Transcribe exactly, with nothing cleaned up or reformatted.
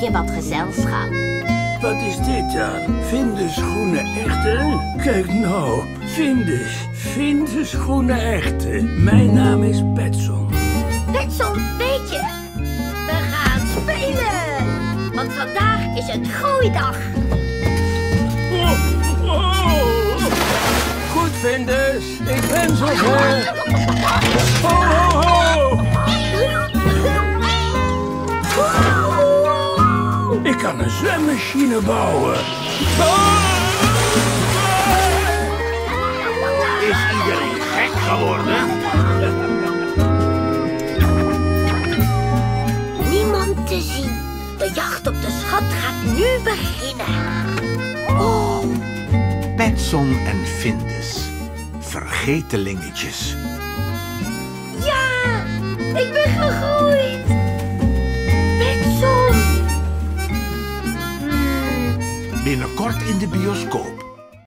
je wat gezelschap. Wat is dit dan? Findus Groene Echte? Kijk nou, Findus. Findus Groene Echte. Mijn naam is Pettson. Pettson, weet je? We gaan spelen. Want vandaag is het gooidag. Oh, oh. Goed, Findus. Ik ben zo ver. Ho, ho, ho. Ik kan een zwemmachine bouwen. Is iedereen gek geworden? Niemand te zien. De jacht op de schat gaat nu beginnen. Oh. Pettson en Findus. Vergetelingetjes. Ja, ik ben gegroeid. Binnenkort in de bioscoop.